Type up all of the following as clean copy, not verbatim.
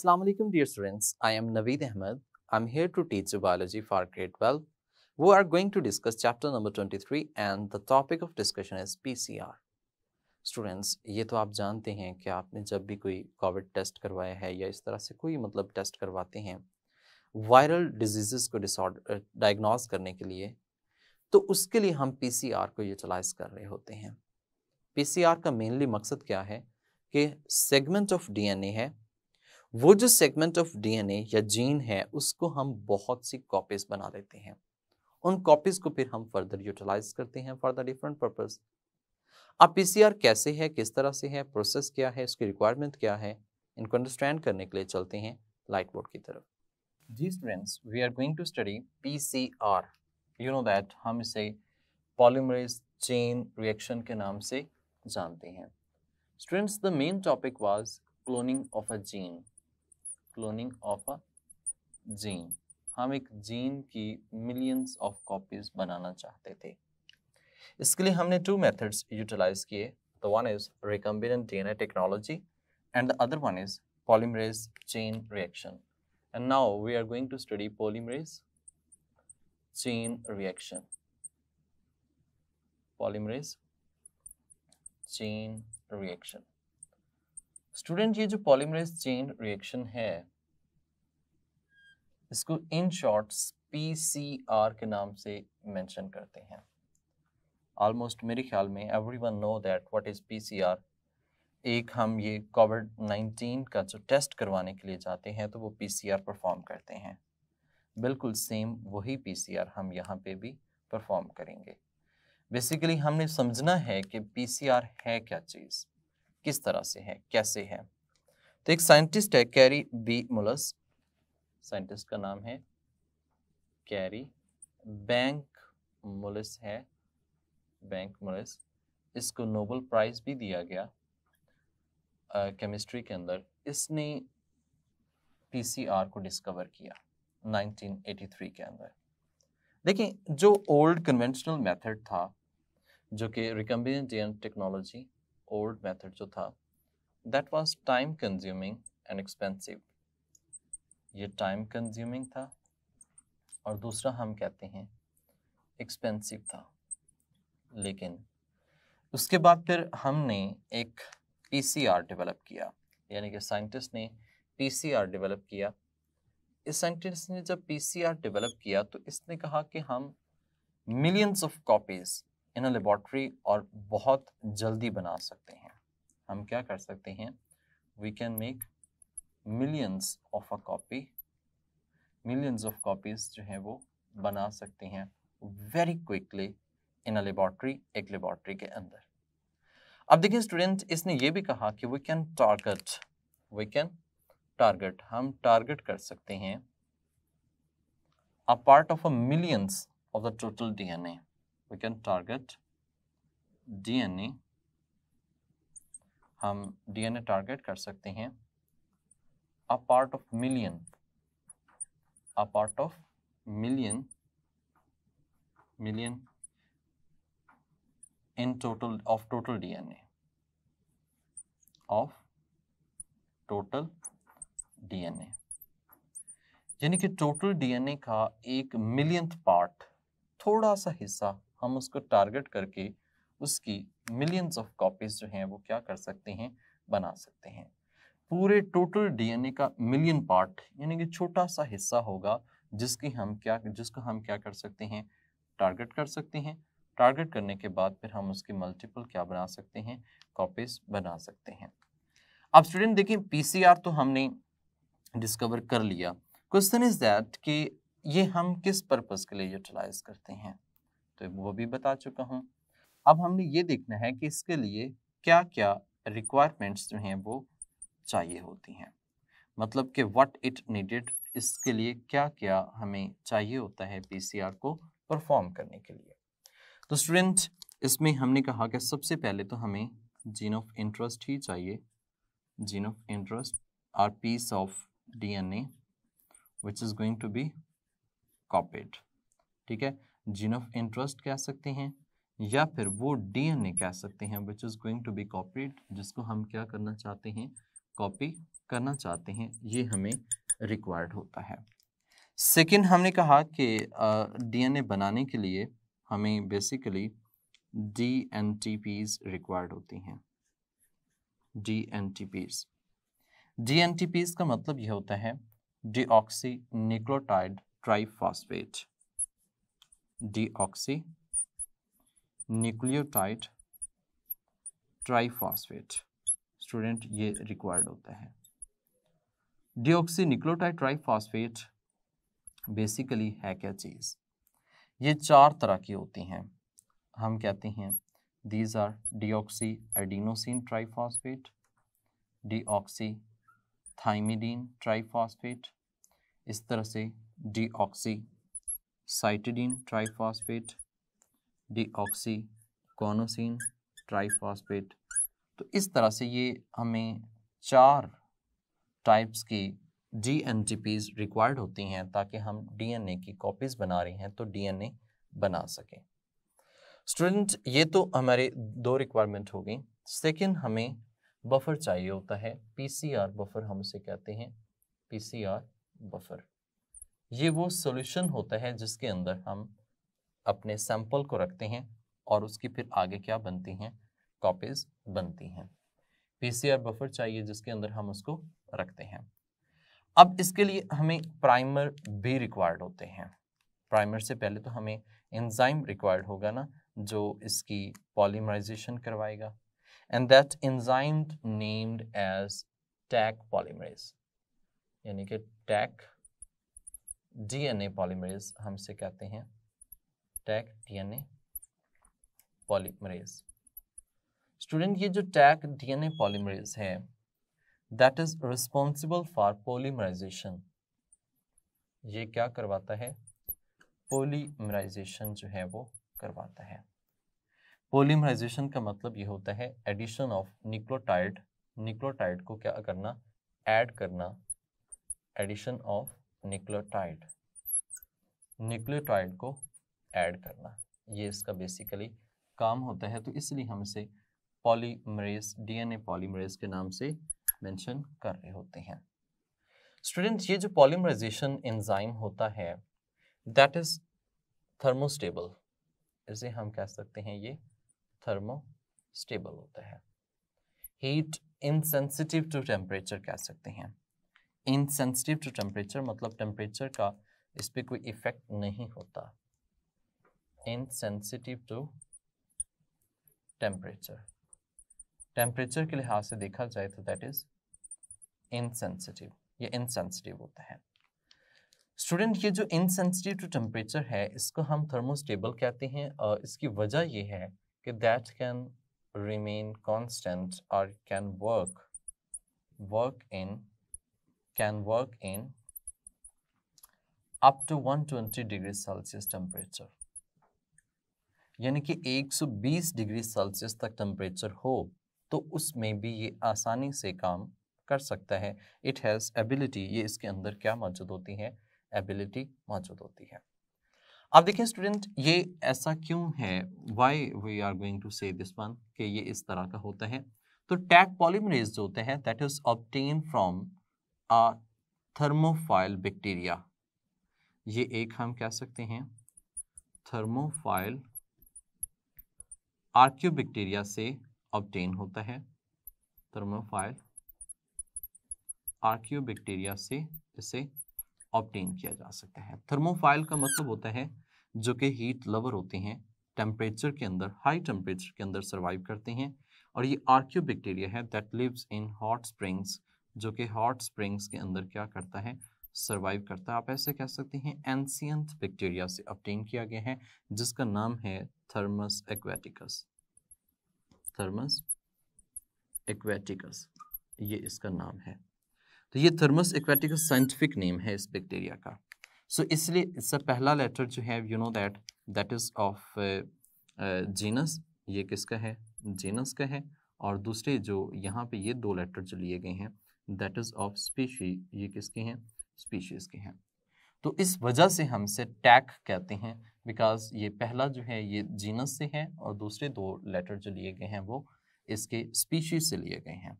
Assalamu alaikum dear students, I am Naveed Ahmad. I am here to teach you biology for grade 12. We are going to discuss chapter number 23 and the topic of discussion is PCR. Students, ये तो आप जानते हैं कि आपने जब भी कोई कोविड टेस्ट करवाया है या इस तरह से कोई मतलब टेस्ट करवाते हैं वायरल डिजीज़ को डिसऑर्डर डायग्नोस करने के लिए, तो उसके लिए हम पीसीआर को यूटिलाइज कर रहे होते हैं। पीसीआर का मेनली मकसद क्या है कि सेगमेंट ऑफ डीएनए है, वो जो सेगमेंट ऑफ डीएनए या जीन है उसको हम बहुत सी कॉपीज बना देते हैं, उन कॉपीज को फिर हम फर्दर यूटिलाइज करते हैं फॉर द डिफरेंट पर्पज। अब पीसीआर कैसे है, किस तरह से है, प्रोसेस क्या है, उसकी रिक्वायरमेंट क्या है, इनको अंडरस्टैंड करने के लिए चलते हैं लाइट बोर्ड की तरफ। जी students, we are going to study PCR. You know that हम इसे पॉलीमरेज चेन रिएक्शन के नाम से जानते हैं। Students, the main topic was cloning of a gene. Cloning of a gene, हम एक जीन की मिलियंस ऑफ कॉपीज बनाना चाहते थे। इसके लिए हमने टू मेथड्स यूटिलाइज किए, the one is recombinant DNA technology and the other one is polymerase chain reaction. And now we are going to study polymerase chain reaction. Polymerase chain reaction. Student, ये जो polymerase chain reaction है इसको in shorts PCR के नाम से mention करते हैं। Almost मेरे ख्याल में everyone know that what is PCR. एक हम ये कोविड-19 का जो टेस्ट करवाने के लिए जाते हैं तो वो पीसीआर परफॉर्म करते हैं, बिल्कुल सेम वही पीसीआर हम यहाँ पे भी परफॉर्म करेंगे। बेसिकली हमने समझना है कि पीसीआर है क्या चीज़, किस तरह से है, कैसे है। तो एक साइंटिस्ट है कैरी बी मुलस, साइंटिस्ट का नाम है कैरी बैंक मुलस है, बैंक मुलस। इसको नोबेल प्राइज़ भी दिया गया केमिस्ट्री के अंदर। इसने पीसीआर को डिस्कवर किया 1983 के अंदर। देखिए, जो ओल्ड कन्वेंशनल मेथड था जो कि recombinant DNA technology old method जो था, that was time consuming and expensive. ये टाइम कंज्यूमिंग था और दूसरा हम कहते हैं एक्सपेंसिव था। लेकिन उसके बाद फिर हमने एक पीसीआर डेवलप किया, यानी कि साइंटिस्ट ने पीसीआर डेवलप किया। इस साइंटिस्ट ने जब पीसीआर डेवलप किया तो इसने कहा कि हम millions of copies in a laboratory और बहुत जल्दी बना सकते हैं। हम क्या कर सकते हैं, we can make millions of a copy, millions of copies जो है वो बना सकते हैं very quickly in a laboratory, एक लेबोरेटरी के अंदर। अब देखिए स्टूडेंट, इसने ये भी कहा कि वी कैन टारगेट हम टारगेट कर सकते हैं a part of a millions of the total DNA. We can target DNA, हम डीएनए टारगेट कर सकते हैं a part of million, a part of million million in total of total DNA, of total DNA, यानी कि total DNA का एक millionth part, थोड़ा सा हिस्सा हम उसको टारगेट करके उसकी millions of copies जो हैं वो क्या कर सकते हैं, बना सकते हैं। पूरे total DNA का million part यानी कि छोटा सा हिस्सा होगा जिसको हम क्या कर सकते हैं, टारगेट कर सकते हैं। टारगेट करने के बाद फिर हम उसकी मल्टीपल क्या बना सकते हैं, कॉपीज बना सकते हैं। अब स्टूडेंट देखिए, पीसीआर तो हमने डिस्कवर कर लिया। क्वेश्चन इज दैट कि ये हम किस पर्पस के लिए यूटिलाइज करते हैं, तो वो भी बता चुका हूँ। अब हमने ये देखना है कि इसके लिए क्या क्या रिक्वायरमेंट्स जो हैं वो चाहिए होती हैं, मतलब कि व्हाट इट नीडेड, इसके लिए क्या क्या हमें चाहिए होता है पीसीआर को परफॉर्म करने के लिए। तो स्टूडेंट, इसमें हमने कहा कि सबसे पहले तो हमें जीन ऑफ इंटरेस्ट ही चाहिए, gene of interest are piece of DNA which is going to be copied. ठीक है, जीन ऑफ इंटरेस्ट कह सकते हैं या फिर वो डीएनए कह सकते हैं which is going to be copied, जिसको हम क्या करना चाहते हैं, कॉपी करना चाहते हैं, ये हमें रिक्वायर्ड होता है। सेकेंड, हमने कहा कि डीएनए बनाने के लिए हमें बेसिकली डीएनटीपीज रिक्वायर्ड होती हैं। डीएनटीपीज का मतलब यह होता है deoxy nucleotide triphosphate, deoxy nucleotide triphosphate. Student, ये रिक्वायर्ड होता है। डीऑक्सी न्यूक्लियोटाइड ट्राइफॉस्फेट बेसिकली है क्या चीज़? ये चार तरह की होती हैं, हम कहते हैं these are deoxy adenosine triphosphate, deoxy thymidine triphosphate, इस तरह से deoxy cytidine triphosphate, deoxy guanosine triphosphate. तो इस तरह से ये हमें चार टाइप्स की डीएनटीपीज रिक्वायर्ड होती हैं ताकि हम डीएनए की कॉपीज बना रहे हैं तो डीएनए बना सकें। स्टूडेंट, ये तो हमारे दो रिक्वायरमेंट हो गई। सेकेंड, हमें बफर चाहिए होता है, पीसीआर बफर हम उसे कहते हैं। पीसीआर बफर ये वो सॉल्यूशन होता है जिसके अंदर हम अपने सैंपल को रखते हैं और उसकी फिर आगे क्या बनती हैं, कॉपीज बनती हैं। पीसीआर बफर चाहिए जिसके अंदर हम उसको रखते हैं। अब इसके लिए हमें प्राइमर भी रिक्वायर्ड होते हैं। प्राइमर से पहले तो हमें एंजाइम रिक्वायर्ड होगा ना, जो इसकी पॉलीमराइजेशन करवाएगा, and that enzyme named as Taq polymerase, यानी कि टैक डीएनए पॉलीमरेज हमसे कहते हैं, टैक डीएनए पॉलीमरेज। स्टूडेंट, ये जो टैक डीएनए पॉलीमरेज है that is responsible for polymerization. ये क्या करवाता है, पॉलीमराइजेशन जो है वो करवाता है। पॉलीमराइजेशन का मतलब ये होता है एडिशन ऑफ न्यूक्लियोटाइड, न्यूक्लियोटाइड को क्या करना, ऐड करना, एडिशन ऑफ न्यूक्लियोटाइड, न्यूक्लियोटाइड को ऐड करना, ये इसका बेसिकली काम होता है। तो इसलिए हम इसे पॉलीमरेज, डीएनए पॉलीमरेज के नाम से मेंशन कर रहे होते हैं। स्टूडेंट्स, ये जो पॉलीमराइजेशन एंजाइम होता है दैट इज थर्मोस्टेबल, इसे हम कह सकते हैं ये थर्मोस्टेबल होता है। हीट इनसेंसिटिव टू टेम्परेचर कह सकते हैं। इनसेंसिटिव टू टेम्परेचर मतलब टेम्परेचर का इस पर कोई इफेक्ट नहीं होता। इनसेंसिटिव टू टेम्परेचर, टेम्परेचर के लिहाज से देखा जाए तो दैट इज इनसेंसिटिव, ये इनसेंसिटिव होता है। स्टूडेंट, ये जो इनसेंसिटिव टू टेम्परेचर है इसको हम थर्मोस्टेबल कहते हैं, और इसकी वजह ये है कि दैट कैन रिमेन कांस्टेंट और can work in up to 120 degree Celsius temperature, यानी कि 120 डिग्री सेल्सियस तक टेम्परेचर हो तो उसमें भी ये आसानी से काम कर सकता है। इट हैज़ एबिलिटी, ये इसके अंदर क्या मौजूद होती है, एबिलिटी मौजूद होती है। अब देखिए स्टूडेंट, ये ऐसा क्यों है, why we are going to say this one, कि ये इस तरह का होता है। तो टैक पॉलीमरेज जो होता है that is obtain from a thermophile bacteria, ये एक हम कह सकते हैं थर्मोफाइल आर्कियोबैक्टीरिया से ऑब्टेन होता है। थर्मोफाइल आर्कियोबैक्टीरिया से इसे ऑब्टेन किया जा सकता है। थर्मोफाइल का मतलब होता है जो कि हीट लवर होते हैं, टेम्परेचर के अंदर, हाई टेम्परेचर के अंदर सर्वाइव करते हैं, और ये आर्कियोबैक्टीरिया है that lives in hot springs, जो कि हॉट स्प्रिंग्स के अंदर क्या करता है, सर्वाइव करता है। आप ऐसे कह सकते हैं एंशियंट बैक्टीरिया से ऑब्टेन किया गया है जिसका नाम है थर्मस एक्वाटिकस, थर्मस एक्वाटिकस ये इसका नाम है। तो ये थर्मस एक्वाटिकस साइंटिफिक नेम है इस बैक्टीरिया का। सो इसलिए इसका पहला लेटर जो है you know that that is of genus, ये किसका है, जीनस का है, और दूसरे जो यहाँ पे ये दो लेटर जो लिए गए हैं दैट इज ऑफ स्पीशी, ये किसके हैं, स्पीशीज के हैं। तो इस वजह से हम इसे टैक कहते हैं, बिकॉज ये पहला जो है ये जीनस से है और दूसरे दो लेटर जो लिए गए हैं वो इसके स्पीशीज से लिए गए हैं।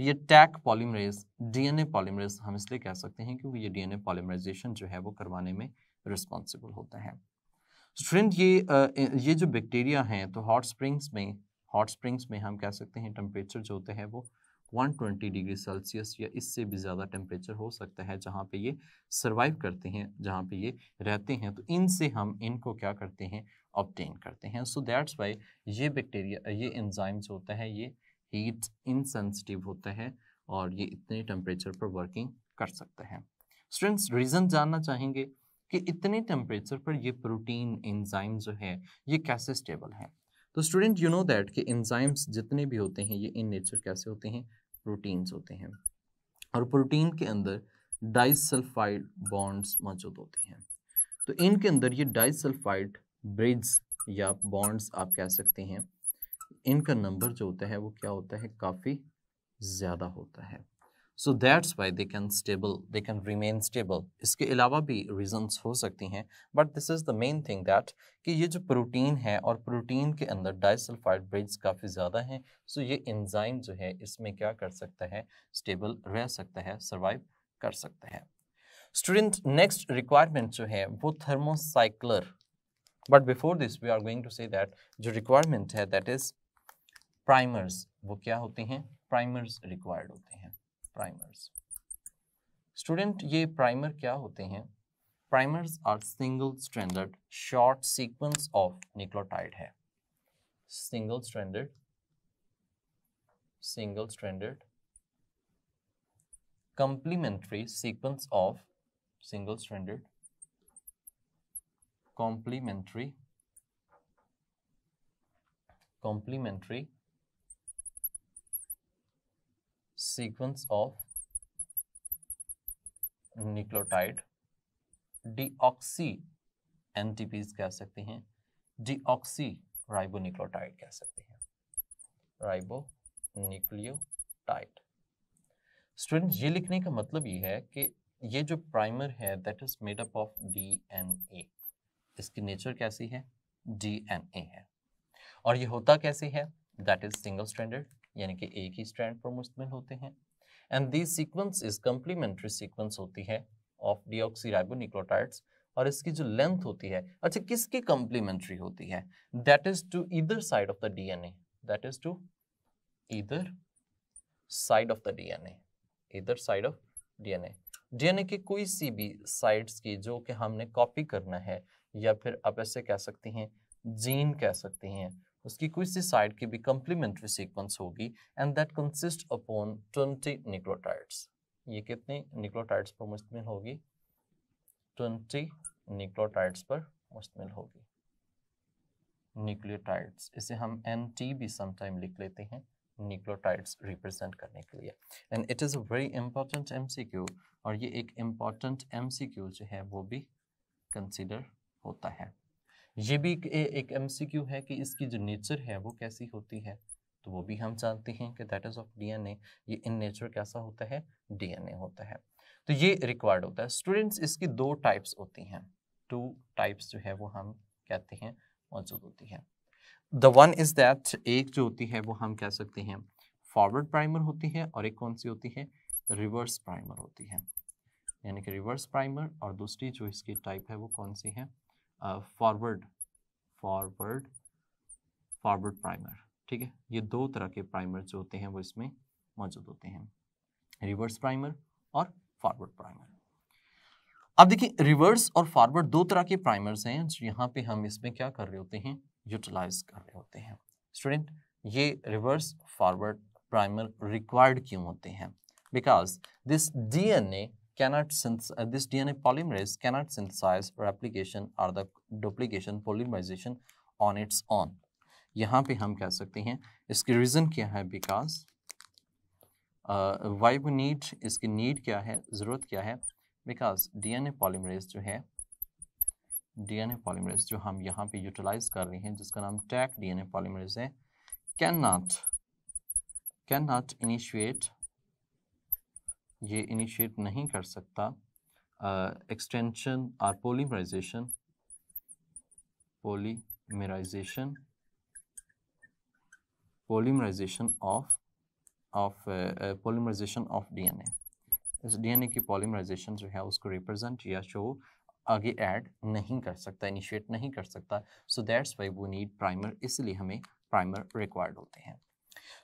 ये टैक पॉलीमरेज डीएनए पॉलीमरेज हम इसलिए कह सकते हैं क्योंकि ये डीएनए पॉलीमराइजेशन जो है वो करवाने में रिस्पॉन्सिबल होता है। स्टूडेंट ये जो बैक्टीरिया हैं तो हॉट स्प्रिंग्स में हम कह सकते हैं टेम्परेचर जो होते हैं वो 120 डिग्री सेल्सियस या इससे भी ज़्यादा टेम्परेचर हो सकता है, जहाँ पे ये सर्वाइव करते हैं, जहाँ पे ये रहते हैं, तो इनसे हम इनको क्या करते हैं ऑब्टेन करते हैं। सो दैट्स वाई ये बैक्टीरिया ये एंजाइम जो होता है ये हीट इनसेंसिटिव होता है और ये इतने टेम्परेचर पर वर्किंग कर सकता है। स्टूडेंट्स रीज़न जानना चाहेंगे कि इतने टेम्परेचर पर ये प्रोटीन एंजाइम जो है ये कैसे स्टेबल है। तो स्टूडेंट यू नो दैट कि एंजाइम्स जितने भी होते हैं ये इन नेचर कैसे होते हैं, प्रोटीन्स होते हैं, और प्रोटीन के अंदर डाइसल्फाइड बॉन्ड्स मौजूद होते हैं। तो इनके अंदर ये डाइसल्फाइड ब्रिड्स या बॉन्ड्स आप कह सकते हैं, इनका नंबर जो होता है वो क्या होता है, काफ़ी ज़्यादा होता है। So that's why they can remain stable. इसके अलावा भी रीजंस हो सकती हैं, but this is the main thing that कि ये जो प्रोटीन है और प्रोटीन के अंदर डाइसल्फाइड ब्रिड्स काफ़ी ज़्यादा हैं, सो ये एंजाइम जो है इसमें क्या कर सकता है, स्टेबल रह सकता है, सर्वाइव कर सकता है। स्टूडेंट नेक्स्ट रिक्वायरमेंट जो है वो thermocycler, but before this we are going to say that जो रिक्वायरमेंट है दैट इज़ प्राइमर्स। वो क्या होते हैं, प्राइमर्स रिक्वायर्ड होते हैं, प्राइमर्स। स्टूडेंट ये प्राइमर क्या होते हैं, primers are single stranded short sequence of nucleotide है, single stranded complementary sequence of complementary sequence of nucleotide, deoxy NTPs कह सकते हैं, डीऑक्सी राइबोन्यूक्लियोटाइड कह सकते हैं, राइबोन्यूक्लियोटाइड। स्टूडेंट ये लिखने का मतलब ये है कि ये जो प्राइमर है that is made up of DNA, इसकी नेचर कैसी है, डीएनए है, और ये होता कैसे है, दैट इज सिंगल स्ट्रैंडेड, यानी कि एक ही स्ट्रैंड पर मुश्तमिल होते हैं, and this sequence is complementary sequence होती है ऑफ डीऑक्सीराइबोन्यूक्लियोटाइड्स, और इसकी जो लेंथ होती है, अच्छा किसकी कंप्लीमेंट्री होती है, that is to either side of the DNA, DNA की कोई सी भी साइड्स की जो कि हमने कॉपी करना है, या फिर आप ऐसे कह सकते हैं जीन कह सकते हैं, उसकी कोई सी साइड की भी कंप्लीमेंट्री सीक्वेंस होगी, and that consist upon 20 nucleotides. ये कितने न्यूक्लियोटाइड्स पर मुश्तमिल होगी, 20 न्यूक्लियोटाइड्स पर मुश्तमिल होगी, न्यूक्लियोटाइड्स, इसे हम एनटी भी समटाइम लिख लेते हैं न्यूक्लियोटाइड्स रिप्रेजेंट करने के लिए, and it is a very important MCQ, और ये एक इम्पॉर्टेंट एमसीक्यू जो है वो भी कंसिडर होता है। ये भी एक एमसीक्यू है कि इसकी जो नेचर है वो कैसी होती है, तो वो भी हम जानते हैं कि दैट इज ऑफ डीएनए, ये इन नेचर कैसा होता है, डीएनए होता है, तो ये रिक्वायर्ड होता है। स्टूडेंट्स इसकी दो टाइप्स होती हैं, टू टाइप्स जो है वो हम कहते हैं मौजूद होती है। द वन इज दैट, एक जो होती है वो हम कह सकते हैं फॉरवर्ड प्राइमर होती है, और एक कौन सी होती है, रिवर्स प्राइमर होती है, यानी कि रिवर्स प्राइमर, और दूसरी जो इसकी टाइप है वो कौन सी है, फॉरवर्ड प्राइमर, ठीक है। ये दो तरह के प्राइमर जो होते हैं वो इसमें मौजूद होते हैं, रिवर्स प्राइमर और फॉरवर्ड प्राइमर। अब देखिए रिवर्स और फॉरवर्ड दो तरह के प्राइमर्स हैं जो यहाँ पे हम इसमें क्या कर रहे होते हैं, यूटिलाइज कर रहे होते हैं। स्टूडेंट ये रिवर्स फॉरवर्ड प्राइमर रिक्वायर्ड क्यों होते हैं, because this DNA this DNA polymerase cannot synthesize replication or the duplication polymerization on its own। यहाँ पे हम कह सकते हैं इसकी रीज़न क्या है, बिकॉज वाई वी नीड, इसकी नीड क्या है, ज़रूरत क्या है, because D N A polymerase जो हम यहाँ पे यूटिलाइज कर रहे हैं जिसका नाम टैक DNA polymerase है, कैन नॉट इनिशिएट, ये इनिशिएट नहीं कर सकता एक्सटेंशन और polymerization of of polymerization of DNA. इस डीएनए की पॉलीमराइजेशन जो है उसको रिप्रेजेंट या शो आगे ऐड नहीं कर सकता, इनिशिएट नहीं कर सकता। So that's why we need primer, इसलिए हमें प्राइमर रिक्वायर्ड होते हैं।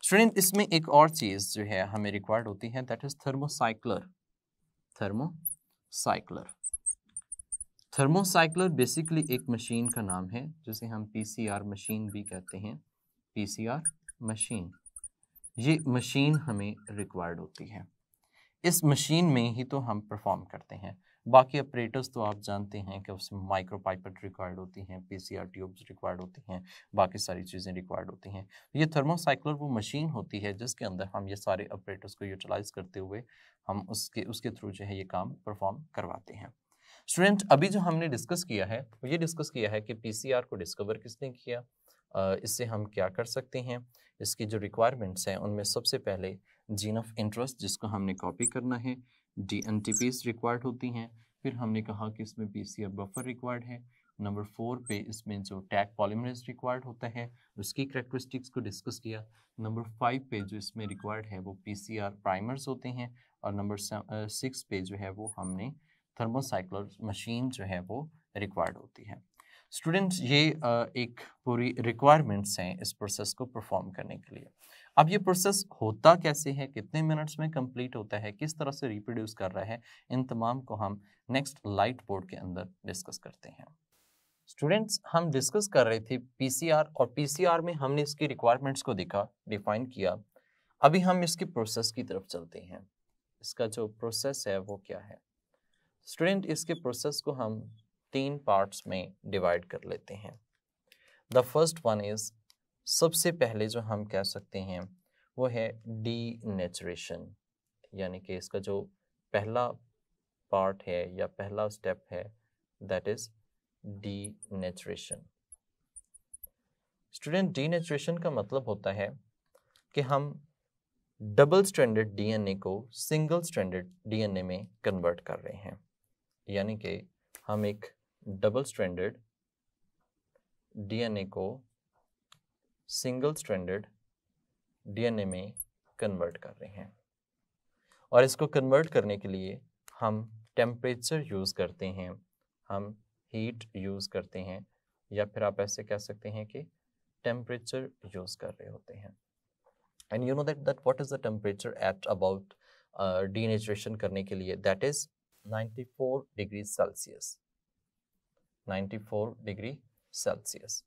स्टूडेंट इसमें एक और चीज़ जो है हमें रिक्वायर्ड होती है, that is thermocycler. Thermocycler basically एक मशीन का नाम है जिसे हम पीसीआर मशीन भी कहते हैं। पीसीआर मशीन, ये मशीन हमें रिक्वायर्ड होती है। इस मशीन में ही तो हम परफॉर्म करते हैं, बाकी ऑपरेटर्स तो आप जानते हैं कि उसमें माइक्रोपाइपेट रिक्वायर्ड होती हैं, पीसीआर ट्यूब्स रिक्वायर्ड होती हैं, बाकी सारी चीज़ें रिक्वायर्ड होती हैं। ये थर्मोसाइक्लर वो मशीन होती है जिसके अंदर हम ये सारे ऑपरेटर्स को यूटिलाइज करते हुए हम उसके थ्रू जो है ये काम परफॉर्म करवाते हैं। स्टूडेंट अभी जो हमने डिस्कस किया है वो ये डिस्कस किया है कि पीसीआर को डिस्कवर किसने किया, इससे हम क्या कर सकते हैं, इसकी जो रिक्वायरमेंट्स हैं उनमें सबसे पहले जीन ऑफ इंटरेस्ट जिसको हमने कॉपी करना है, dNTPs रिक्वायर्ड होती हैं। फिर हमने कहा कि इसमें पीसीआर बफर रिक्वायर्ड है। नंबर 4 पे इसमें जो टैग पॉलीमरेज रिक्वायर्ड होता है उसकी करेक्टरिस्टिक्स को डिस्कस किया। नंबर 5 पे जो इसमें रिक्वायर्ड है वो पीसीआर प्राइमर्स होते हैं। और नंबर 6 पे जो है वो हमने थर्मोसाइक्लर मशीन जो है वो रिक्वायर्ड होती है। स्टूडेंट्स ये एक पूरी रिक्वायरमेंट्स हैं इस प्रोसेस को परफॉर्म करने के लिए। अब ये प्रोसेस होता कैसे है, कितने मिनट्स में कंप्लीट होता है, किस तरह से रिप्रोड्यूस कर रहा है, इन तमाम को हम नेक्स्ट लाइट बोर्ड के अंदर डिस्कस करते हैं। स्टूडेंट्स हम डिस्कस कर रहे थे पीसीआर, और पीसीआर में हमने इसकी रिक्वायरमेंट्स को देखा, डिफाइन किया। अभी हम इसके प्रोसेस की तरफ चलते हैं। इसका जो प्रोसेस है वो क्या है स्टूडेंट, इसके प्रोसेस को हम 3 पार्ट्स में डिवाइड कर लेते हैं। द फर्स्ट वन इज, सबसे पहले जो हम कह सकते हैं वो है डीनेचुरेशन, यानी कि इसका जो पहला पार्ट है या पहला स्टेप है that is denaturation. Student denaturation का मतलब होता है कि हम डबल स्ट्रैंडेड डीएनए को सिंगल स्ट्रैंडेड डीएनए में कन्वर्ट कर रहे हैं, यानी कि हम एक डबल स्ट्रैंडेड डीएनए को सिंगल स्ट्रैंडेड डीएनए में कन्वर्ट कर रहे हैं। और इसको कन्वर्ट करने के लिए हम टेम्परेचर यूज़ करते हैं, हम हीट यूज़ करते हैं, या फिर आप ऐसे कह सकते हैं कि टेम्परेचर यूज़ कर रहे होते हैं। And you know that what is the temperature at about denaturation करने के लिए, that is 94 degree Celsius. 94 degree Celsius.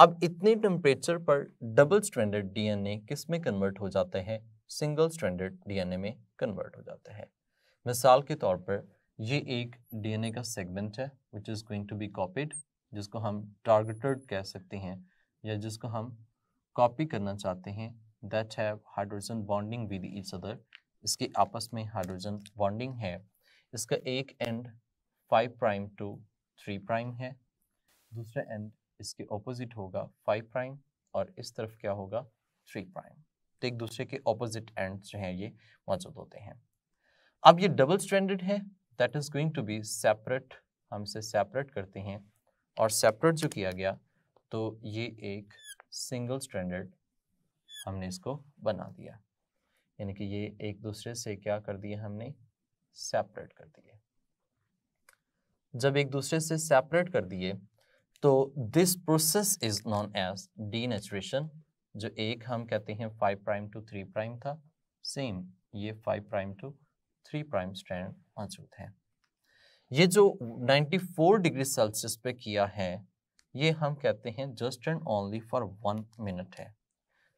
अब इतने टेम्परेचर पर डबल स्ट्रैंडेड डीएनए किस में कन्वर्ट हो जाता है, सिंगल स्ट्रैंडेड डीएनए में कन्वर्ट हो जाता है। मिसाल के तौर पर ये एक डीएनए का सेगमेंट है which is going to be copied, जिसको हम टारगेटेड कह सकते हैं या जिसको हम कॉपी करना चाहते हैं, that have hydrogen bonding with each other. इसके आपस में हाइड्रोजन बॉन्डिंग है। इसका एक एंड 5' to 3' है, दूसरा एंड इसके ऑपोजिट होगा 5' और इस तरफ क्या होगा 3'। तो एक दूसरे के ऑपोजिट एंड जो हैं ये मौजूद होते हैं। अब ये डबल स्ट्रैंडेड है, that is going to be separate, हम इसे सेपरेट करते हैं और सेपरेट जो किया गया तो ये एक सिंगल स्ट्रैंडेड हमने इसको बना दिया, यानी कि ये एक दूसरे से क्या कर दिया, हमने सेपरेट कर दिए। जब एक दूसरे से सेपरेट कर दिए तो this process is known as denaturation. जो एक हम कहते हैं 5' to 3' था, सेम ये 5' to 3' स्ट्रैंड मौजूद है। ये जो 94 डिग्री सेल्सियस पे किया है ये हम कहते हैं just and only for 1 minute है।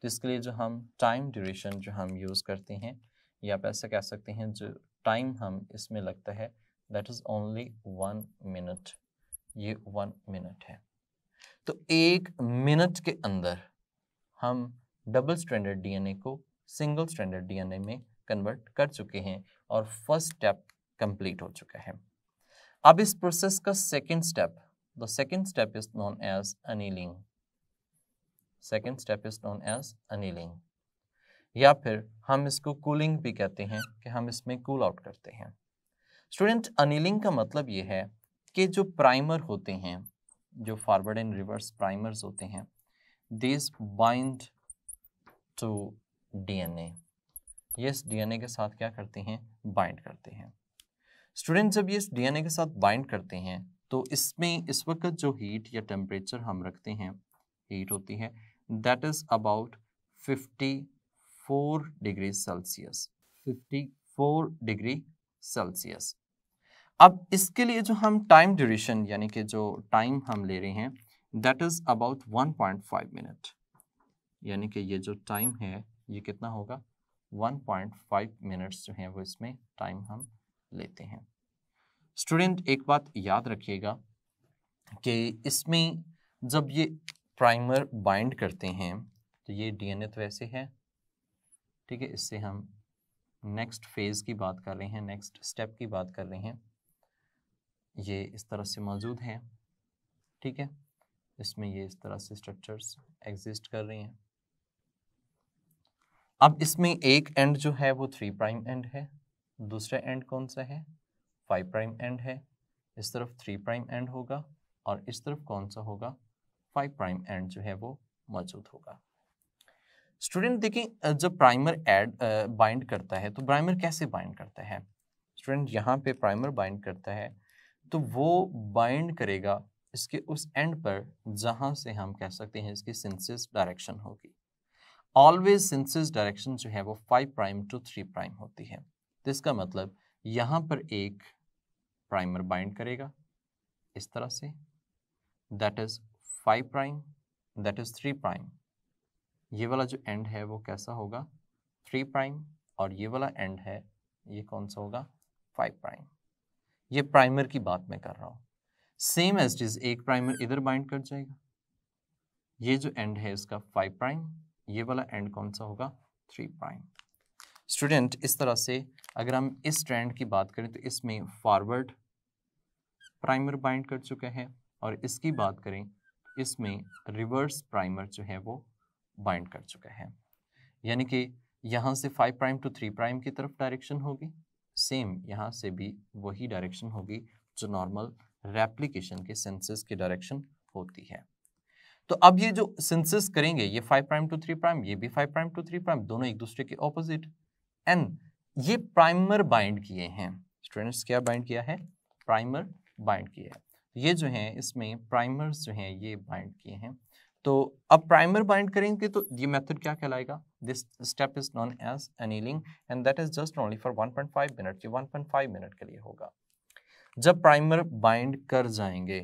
तो इसके लिए जो हम टाइम ड्यूरेशन जो हम यूज़ करते हैं, या आप ऐसा कह सकते हैं जो टाइम हम इसमें लगता है दैट इज ओनली 1 मिनट। ये 1 मिनट है। तो 1 मिनट के अंदर हम डबल स्ट्रैंडेड डीएनए को सिंगल स्ट्रैंडेड डीएनए में कन्वर्ट कर चुके हैं और फर्स्ट स्टेप कंप्लीट हो चुका है। अब इस प्रोसेस का second step, the second step is known as annealing. Second step is known as annealing, या फिर हम इसको कूलिंग भी कहते हैं कि हम इसमें कूल आउट करते हैं। स्टूडेंट अनिलिंग का मतलब ये है कि जो प्राइमर होते हैं, जो फॉरवर्ड एंड रिवर्स प्राइमर्स होते हैं, दिस बाइंड टू डीएनए, ये इस डीएनए के साथ क्या करते हैं, बाइंड करते हैं। स्टूडेंट जब ये इस डीएनए के साथ बाइंड करते हैं तो इसमें इस वक्त जो हीट या टेम्परेचर हम रखते हैं, हीट होती है that is about 54 degree Celsius, 54 degree Celsius. अब इसके लिए जो हम टाइम ड्यूरेशन यानी कि जो टाइम हम ले रहे हैं दैट इज अबाउट 1.5 मिनट, यानी कि ये जो टाइम है ये कितना होगा, 1.5 मिनट्स जो हैं वो इसमें टाइम हम लेते हैं। स्टूडेंट एक बात याद रखिएगा कि इसमें जब ये प्राइमर बाइंड करते हैं तो ये डीएनए तो वैसे है, ठीक है, इससे हम नेक्स्ट फेज़ की बात कर रहे हैं, नेक्स्ट स्टेप की बात कर रहे हैं, ये इस तरह से मौजूद है, ठीक है, इसमें ये इस तरह से स्ट्रक्चर्स एग्जिस्ट कर रही हैं। अब इसमें एक एंड जो है वो 3' एंड है, दूसरा एंड कौन सा है, 5' एंड है, इस तरफ 3' एंड होगा और इस तरफ कौन सा होगा, 5' एंड जो है वो मौजूद होगा। स्टूडेंट देखिए जब प्राइमर बाइंड करता है तो प्राइमर कैसे बाइंड करता है, स्टूडेंट यहाँ पे प्राइमर बाइंड करता है तो वो बाइंड करेगा इसके उस एंड पर जहाँ से हम कह सकते हैं इसकी सिंथेसिस डायरेक्शन होगी। ऑलवेज सिंथेसिस डायरेक्शन जो है वो 5' to 3' होती है, तो इसका मतलब यहाँ पर एक प्राइमर बाइंड करेगा इस तरह से, दैट इज 5', दैट इज 3', ये वाला जो एंड है वो कैसा होगा, 3', और ये वाला एंड है ये कौन सा होगा, 5'। ये प्राइमर की बात मैं कर रहा हूँ। सेम एज इज एक प्राइमर इधर बाइंड कर जाएगा, ये जो एंड है इसका 5', ये वाला एंड कौन सा होगा, 3'। स्टूडेंट इस तरह से अगर हम इस स्ट्रैंड की बात करें तो इसमें फॉरवर्ड प्राइमर बाइंड कर चुका है और इसकी बात करें इसमें रिवर्स प्राइमर जो है वो बाइंड कर चुका है, यानी कि यहाँ से 5' to 3' की तरफ डायरेक्शन होगी। सेम यहाँ से भी वही डायरेक्शन होगी जो नॉर्मल रेप्लिकेशन के सिंथेसिस की डायरेक्शन होती है। तो अब ये जो सिंथेसिस करेंगे ये 5' to 3', ये भी 5' to 3', दोनों एक दूसरे के ऑपोजिट, एंड ये प्राइमर बाइंड किए हैं। स्टूडेंट्स क्या बाइंड किया है, प्राइमर बाइंड किया है। ये जो है इसमें प्राइमर्स जो हैं ये बाइंड किए हैं। तो अब प्राइमर बाइंड करेंगे तो ये मेथड क्या कहलाएगा, this step is known as annealing and that is just only for 1.5 minute, ये 1.5 मिनट के लिए होगा। जब प्राइमर बाइंड कर जाएंगे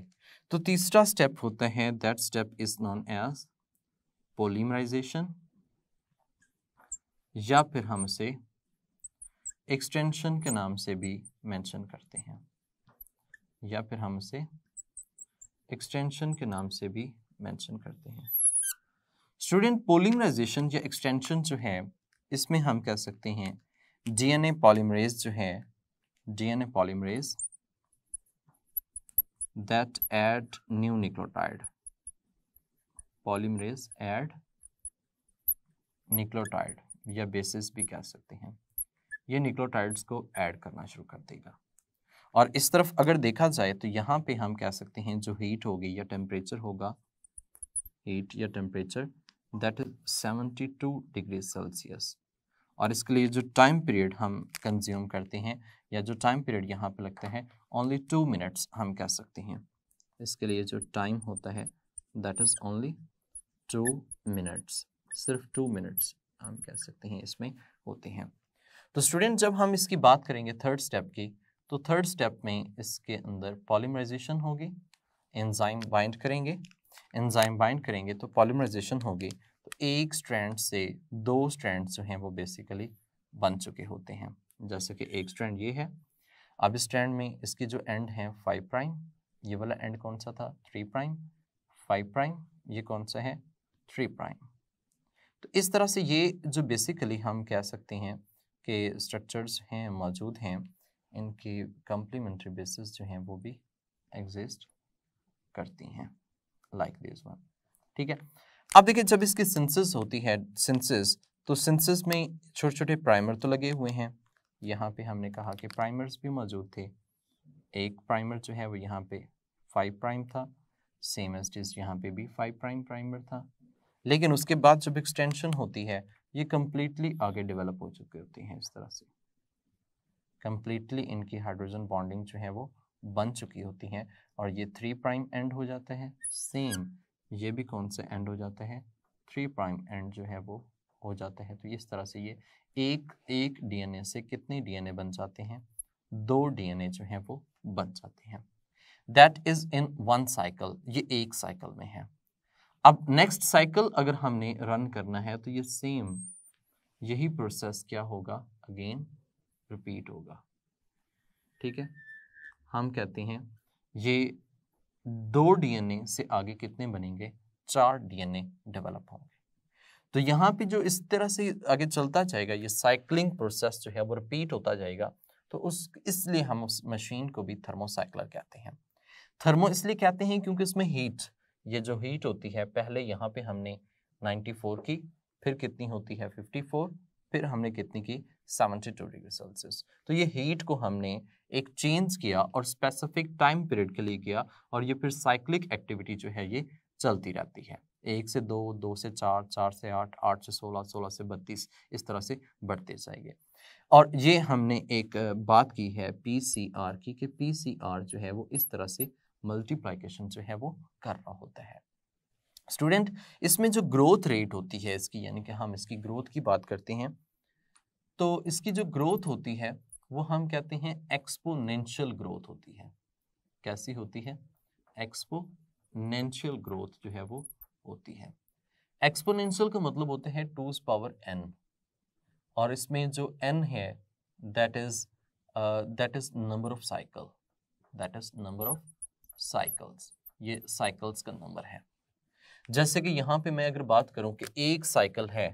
तो तीसरा स्टेप होता है, that step is known as polymerization, या फिर हम इसे एक्सटेंशन के नाम से भी मेंशन करते हैं, या फिर हम इसे एक्सटेंशन के नाम से भी मेंशन करते हैं। स्टूडेंट पॉलीमराइजेशन या एक्सटेंशन जो है इसमें हम कह सकते हैं डीएनए पॉलीमरेज जो है, DNA polymerase that add new nucleotide, polymerase add nucleotide या बेसिस भी कह सकते हैं, ये न्यूक्लियोटाइड्स को ऐड करना शुरू कर देगा। और इस तरफ अगर देखा जाए तो यहाँ पे हम कह सकते हैं जो हीट होगी या टेम्परेचर होगा, हीट या temperature that is 72 degree Celsius, और इसके लिए जो टाइम पीरियड हम कंज्यूम करते हैं या जो टाइम पीरियड यहाँ पे लगता है ओनली 2 मिनट्स हम कह सकते हैं। इसके लिए जो टाइम होता है दैट इज़ ओनली 2 मिनट्स, सिर्फ 2 मिनट्स हम कह सकते हैं इसमें होते हैं। तो स्टूडेंट जब हम इसकी बात करेंगे थर्ड स्टेप की, तो थर्ड स्टेप में इसके अंदर पॉलीमराइजेशन होगी, एंजाइम बाइंड करेंगे, एंजाइम बाइंड करेंगे तो पॉलीमराइजेशन होगी। तो एक स्ट्रैंड से 2 स्ट्रैंड जो हैं वो बेसिकली बन चुके होते हैं, जैसे कि एक स्ट्रैंड ये है, अब इस स्ट्रैंड में इसकी जो एंड है 5', ये वाला एंड कौन सा था, 3', 5', ये कौन सा है, 3'। तो इस तरह से ये जो बेसिकली हम कह सकते हैं कि स्ट्रक्चर्स हैं मौजूद हैं, इनकी कम्प्लीमेंट्री बेसिस जो हैं वो भी एग्जिस्ट करती हैं लाइक दिस वन, ठीक है। अब देखिए जब इसकी सिंथेसिस होती है, सिंथेसिस, तो सिंथेसिस में छोटे छोटे प्राइमर तो लगे हुए हैं, यहाँ पे हमने कहा कि प्राइमर्स भी मौजूद थे। एक प्राइमर जो है वो यहाँ पे 5' था, सेम एज इज यहाँ पे भी 5' प्राइमर था, लेकिन उसके बाद जब एक्सटेंशन होती है ये कम्प्लीटली आगे डेवलप हो चुकी होती हैं, इस तरह से कम्प्लीटली इनकी हाइड्रोजन बॉन्डिंग जो है वो बन चुकी होती हैं। और ये 3 प्राइम एंड हो जाता है, सेम ये भी कौन से एंड हो जाता है, 3 प्राइम एंड जो है वो हो जाता है। तो इस तरह से ये एक एक डीएनए से कितने डीएनए बन जाते हैं, 2 डीएनए जो है वो बन जाते हैं। दैट इज इन 1 साइकिल, ये एक साइकिल में है। अब नेक्स्ट साइकिल अगर हमने रन करना है तो ये सेम यही प्रोसेस क्या होगा, अगेन रिपीट होगा। ठीक है, हम कहते हैं ये 2 डीएनए से आगे कितने बनेंगे, 4 डीएनए डेवलप होंगे। तो यहाँ पे जो इस तरह से आगे चलता जाएगा ये साइक्लिंग प्रोसेस जो है वो रिपीट होता जाएगा। तो उस इसलिए हम उस मशीन को भी थर्मोसाइक्लर कहते हैं। थर्मो इसलिए कहते हैं क्योंकि इसमें हीट, ये जो हीट होती है पहले यहाँ पे हमने 94 की, फिर कितनी होती है 54, फिर हमने कितनी की 72 डिग्री सेल्सियस। तो ये हीट को हमने एक चेंज किया और स्पेसिफिक टाइम पीरियड के लिए किया, और ये फिर साइक्लिक एक्टिविटी जो है ये चलती रहती है, 1 से 2, 2 से 4, 4 से 8, 8 से 16, 16 से 32, इस तरह से बढ़ते जाएंगे। और ये हमने एक बात की है PCR की, कि PCR जो है वो इस तरह से मल्टीप्लिकेशन जो है वो कर रहा होता है। स्टूडेंट, इसमें जो ग्रोथ रेट होती है इसकी, यानी कि हम इसकी ग्रोथ की बात करते हैं, तो इसकी जो ग्रोथ होती है वो हम कहते हैं एक्सपोनेंशियल ग्रोथ होती है। कैसी होती है? एक्सपोनेंशियल ग्रोथ जो है वो होती है। एक्सपोनेंशियल का मतलब होता है 2 पावर n, और इसमें जो n है that is number of cycle, that is number of cycles, ये साइकिल्स का नंबर है। जैसे कि यहाँ पे मैं अगर बात करूँ कि एक साइकिल है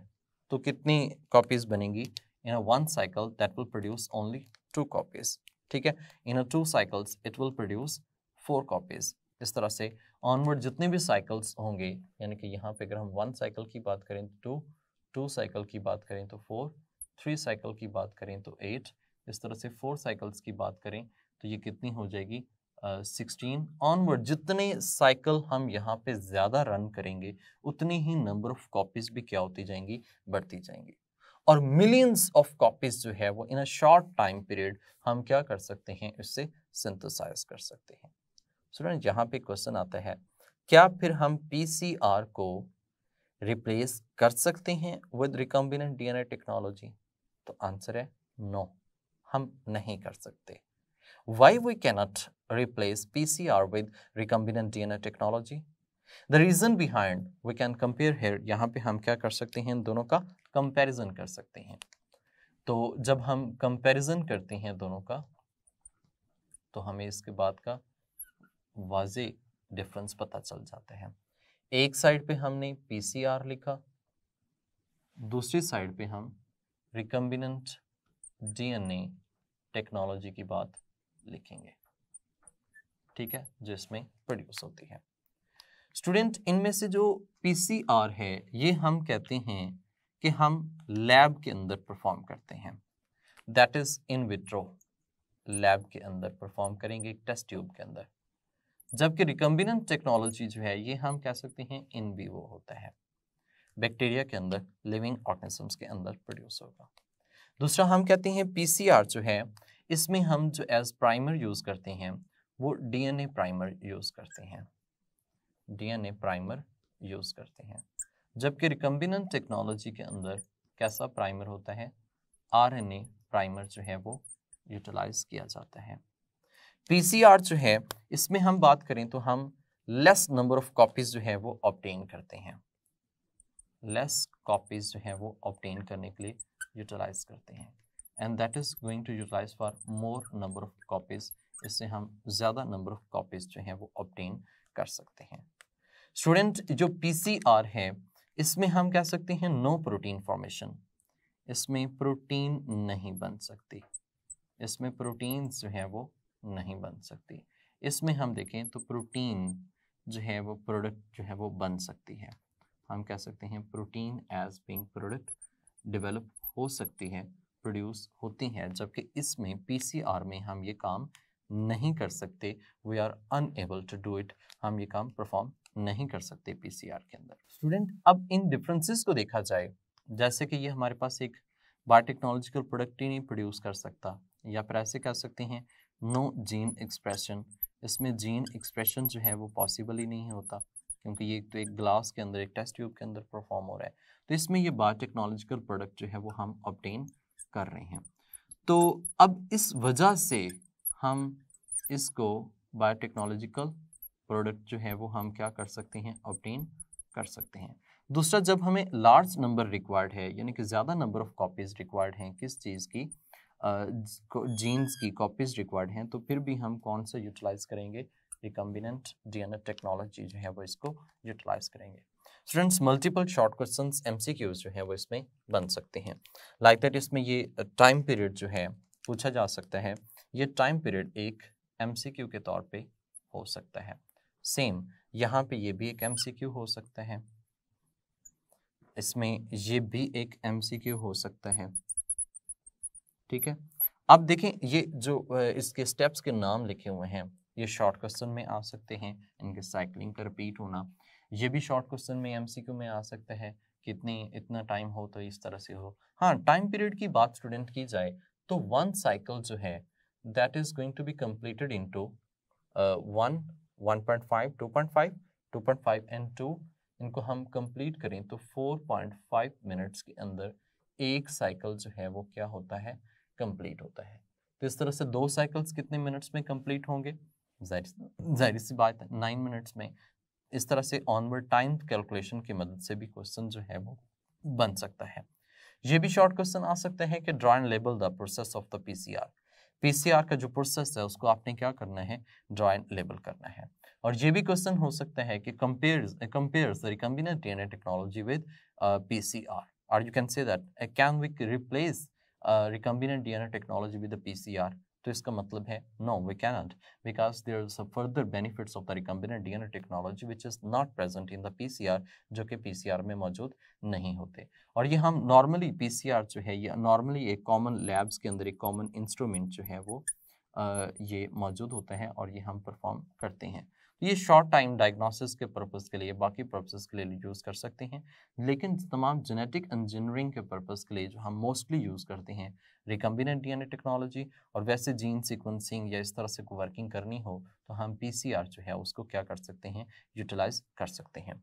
तो कितनी कॉपीज बनेंगी, in a 1 cycle that will produce only 2 copies. ठीक है, in a 2 cycles it will produce 4 copies. इस तरह से ऑनवर्ड जितने भी साइकिल्स होंगे, यानी कि यहाँ पे अगर हम 1 साइकिल की बात करें तो 2, 2 साइकिल की बात करें तो 4, 3 साइकिल की बात करें तो 8, इस तरह से 4 साइकिल्स की बात करें तो ये कितनी हो जाएगी, 16 ऑनवर्ड। जितने साइकिल हम यहाँ पे ज़्यादा रन करेंगे उतनी ही नंबर ऑफ कॉपीज़ भी क्या होती जाएंगी, बढ़ती जाएंगी। और मिलियंस ऑफ कॉपीज़ जो है वो in a short time period हम क्या कर सकते हैं, इससे सिंथेसाइज कर सकते हैं। स्टूडेंट, यहाँ पे क्वेश्चन आता है, क्या फिर हम PCR को रिप्लेस कर सकते हैं विद रिकॉम्बिनेंट DNA टेक्नोलॉजी? तो आंसर है नो, हम नहीं कर सकते। Why we cannot replace PCR with recombinant DNA technology? The reason behind, we can compare here, यहाँ पे हम क्या कर सकते हैं, दोनों का comparison कर सकते हैं। तो जब हम comparison करते हैं दोनों का, तो हमें इसके बाद का वाजे difference पता चल जाता है। एक side पे हमने PCR लिखा, दूसरी side पे हम recombinant DNA technology की बात लिखेंगे। ठीक है, जो इसमें प्रोड्यूस होती है। स्टूडेंट, इनमें से जो PCR है ये हम कहते हैं कि हम लैब के अंदर परफॉर्म करते हैं, that is in vitro, lab के अंदर परफॉर्म करेंगे, टेस्ट ट्यूब के अंदर। जबकि रिकम्बिनेंट टेक्नोलॉजी जो है ये हम कह सकते हैं इन वीवो होता है, बैक्टीरिया के अंदर, लिविंग ऑर्गेनिजम्स के अंदर प्रोड्यूस होगा। दूसरा हम कहते हैं PCR जो है इसमें हम जो एज प्राइमर यूज़ करते हैं वो DNA प्राइमर यूज़ करते हैं, DNA प्राइमर यूज़ करते हैं। जबकि रिकम्बिनेंट टेक्नोलॉजी के अंदर कैसा प्राइमर होता है, RNA प्राइमर जो है वो यूटिलाइज किया जाता है। PCR जो है इसमें हम बात करें तो हम लेस नंबर ऑफ कॉपीज़ जो है वो ऑब्टेन करते हैं, लेस कॉपीज़ जो है वो ऑब्टेन करने के लिए यूटिलाइज करते हैं, and that is going to utilize for more number of copies. इससे हम ज़्यादा number of copies जो हैं वो obtain कर सकते हैं। Student, जो PCR है इसमें हम कह सकते हैं no protein formation, इसमें प्रोटीन नहीं बन सकती, इसमें प्रोटीन जो है वो नहीं बन सकती। इसमें हम देखें तो प्रोटीन जो है वो प्रोडक्ट जो है वो बन सकती है, हम कह सकते हैं protein as being product develop हो सकती है, प्रोड्यूस होती हैं। जबकि इसमें PCR में हम ये काम नहीं कर सकते, we are unable to do it, हम ये काम परफॉर्म नहीं कर सकते PCR के अंदर। स्टूडेंट, अब इन डिफरेंसेस को देखा जाए जैसे कि ये हमारे पास एक बायोटेक्नोलॉजिकल प्रोडक्ट ही नहीं प्रोड्यूस कर सकता, या फिर ऐसे कह सकते हैं नो जीन एक्सप्रेशन, इसमें जीन एक्सप्रेशन जो है वो पॉसिबल ही नहीं होता, क्योंकि ये तो एक ग्लास के अंदर, एक टेस्ट ट्यूब के अंदर परफॉर्म हो रहा है। तो इसमें ये बायोटेक्नोलॉजिकल प्रोडक्ट जो है वो हम ऑब्टेन कर रहे हैं। तो अब इस वजह से हम इसको बायोटेक्नोलॉजिकल प्रोडक्ट जो है वो हम क्या कर सकते हैं, ऑब्टेन कर सकते हैं। दूसरा, जब हमें लार्ज नंबर रिक्वायर्ड है, यानी कि ज़्यादा नंबर ऑफ कॉपीज़ रिक्वायर्ड हैं किस चीज़ की, जीन्स की कॉपीज़ रिक्वायर्ड हैं, तो फिर भी हम कौन से यूटिलाइज़ करेंगे, रिकम्बिनेंट डीएनए टेक्नोलॉजी जो है वो इसको यूटिलाइज़ करेंगे। Students, multiple short questions MCQs जो है वो इसमें बन सकते हैं। लाइक दैट, इसमें ये टाइम पीरियड जो है पूछा जा सकता है, ये टाइम पीरियड एक एमसीक्यू के तौर पे हो सकता है। सेम यहाँ पे ये भी एक एमसीक्यू हो सकता है, इसमें ये भी एक एमसीक्यू हो सकता है, ठीक है। अब देखें ये जो इसके स्टेप्स के नाम लिखे हुए हैं, ये शॉर्ट क्वेश्चन में आ सकते हैं, इनके साइकिलिंग का रिपीट होना। ये भी शॉर्ट क्वेश्चन में एमसीक्यू में आ सकता है, कितनी इतना टाइम हो तो इस तरह से हो। हाँ, टाइम पीरियड की बात स्टूडेंट की जाए तो वन साइकिल जो है that is going to be completed into 1, 1.5, 2.5, 2.5 and 2, इनको हम कंप्लीट करें तो 4.5 मिनट्स के अंदर एक साइकिल जो है वो क्या होता है, कंप्लीट होता है। तो इस तरह से दो साइकिल्स कितने मिनट्स में कंप्लीट होंगे, जाहिर सी बात है 9 मिनट्स में। इस तरह से ऑनवर्ड टाइम कैलकुलेशन की मदद से भी क्वेश्चन जो है वो बन सकता है। ये भी शॉर्ट क्वेश्चन आ सकता है कि draw and label the process of the PCR, PCR का जो प्रोसेस है उसको आपने क्या करना है, ड्रॉ एंड लेबल करना है। और ये भी क्वेश्चन हो सकता है कि compares the recombinant DNA technology with PCR, और you can say that can we replace recombinant DNA technology with the PCR, तो इसका मतलब है no we cannot, because there are some further benefits of the recombinant DNA technology which is not present in the PCR, जो कि PCR में मौजूद नहीं होते। और ये हम normally PCR जो है ये normally एक common labs के अंदर एक common instrument जो है वो ये मौजूद होता है और ये हम perform करते हैं। तो ये शॉर्ट टाइम डायग्नोसिस के पर्पज़ के लिए, बाकी पर्पसेस के लिए यूज़ कर सकते हैं, लेकिन तमाम जेनेटिक इंजीनियरिंग के पर्पज़ के लिए जो हम मोस्टली यूज़ करते हैं रिकम्बिनेंट डीएनए टेक्नोलॉजी। और वैसे जीन सीक्वेंसिंग या इस तरह से वर्किंग करनी हो तो हम पीसीआर जो है उसको क्या कर सकते हैं, यूटिलाइज कर सकते हैं।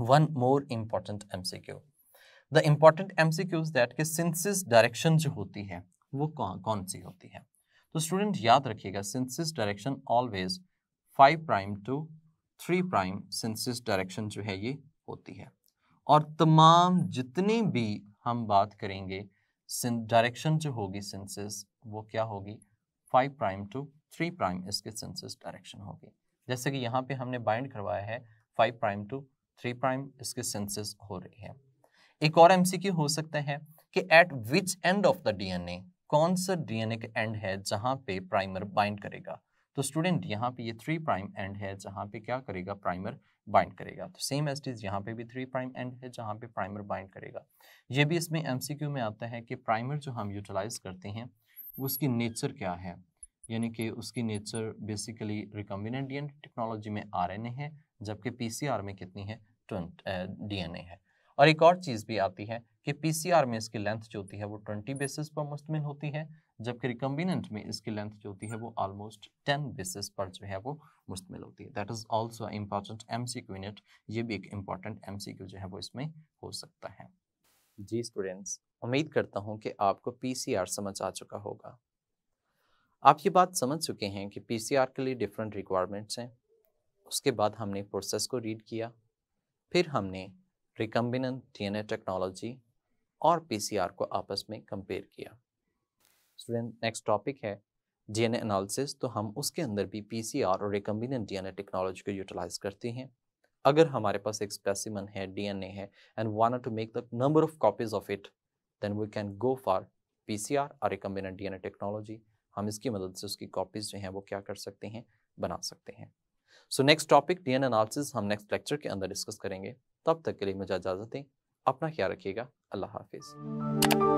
One more important MCQ, the important MCQs that के सिंथेसिस डायरेक्शन जो होती है वो कौन सी होती है। तो स्टूडेंट याद रखिएगा, synthesis direction always 5' to 3' synthesis direction जो है ये होती है। और तमाम जितने भी हम बात करेंगे डायरेक्शन जो होगी सिंथेसिस वो क्या होगी, 5' to 3' इसके सिंथेसिस डायरेक्शन होगी। जैसे कि यहाँ पे हमने बाइंड करवाया है 5' to 3' इसके सिंथेसिस हो रही है। एक और एमसीक्यू हो सकता है कि at which end of the DNA, कौन सा डीएनए का एंड है जहाँ पे प्राइमर बाइंड करेगा। तो स्टूडेंट यहाँ पे ये 3' एंड है जहाँ पे क्या करेगा, प्राइमर बाइंड करेगा। तो सेम एज इज यहाँ पे भी 3' एंड है जहाँ पे प्राइमर बाइंड करेगा। ये भी इसमें एमसीक्यू में आता है कि प्राइमर जो हम यूटिलाइज करते हैं उसकी नेचर क्या है, यानी कि उसकी nature basically recombinant DNA technology में आरएनए है, जबकि पीसीआर में कितनी है, 20 डीएनए है। और एक और चीज़ भी आती है कि पीसीआर में इसकी लेंथ जो होती है वो 20 बेसिस पर मुश्तमिल होती है, जबकि रिकम्बिनेंट में इसकी लेंथ जो होती है वो ऑलमोस्ट 10 बेसिस पर जो है वो मुश्तमिल होती है। That is also important MCQ unit, ये भी एक इम्पॉर्टेंट एमसीक्यू जो है वो इसमें हो सकता है। जी स्टूडेंट्स, उम्मीद करता हूँ कि आपको पीसीआर समझ आ चुका होगा। आप ये बात समझ चुके हैं कि पीसीआर के लिए डिफरेंट रिक्वायरमेंट्स हैं। उसके बाद हमने प्रोसेस को रीड किया, फिर हमने रिकम्बिनेंट डीएनए टेक्नोलॉजी और पीसीआर को आपस में कंपेयर किया। स्टूडेंट, नेक्स्ट टॉपिक है डीएनए एनालिसिस, तो हम उसके अंदर भी पीसीआर और रिकम्बिनेंट डीएनए टेक्नोलॉजी को यूटिलाइज करते हैं। अगर हमारे पास एक स्पेसिमन है, डीएनए है, and want to make the number of copies of it, then we can go for PCR और रिकम्बिनेंट डीएनए टेक्नोलॉजी। हम इसकी मदद से उसकी कॉपीज जो हैं वो क्या कर सकते हैं, बना सकते हैं। So next topic DNA analysis हम नेक्स्ट लेक्चर के अंदर डिस्कस करेंगे। तब तक के लिए मुझे इजाज़त दें, अपना ख्याल रखिएगा, अल्लाह हाफिज़।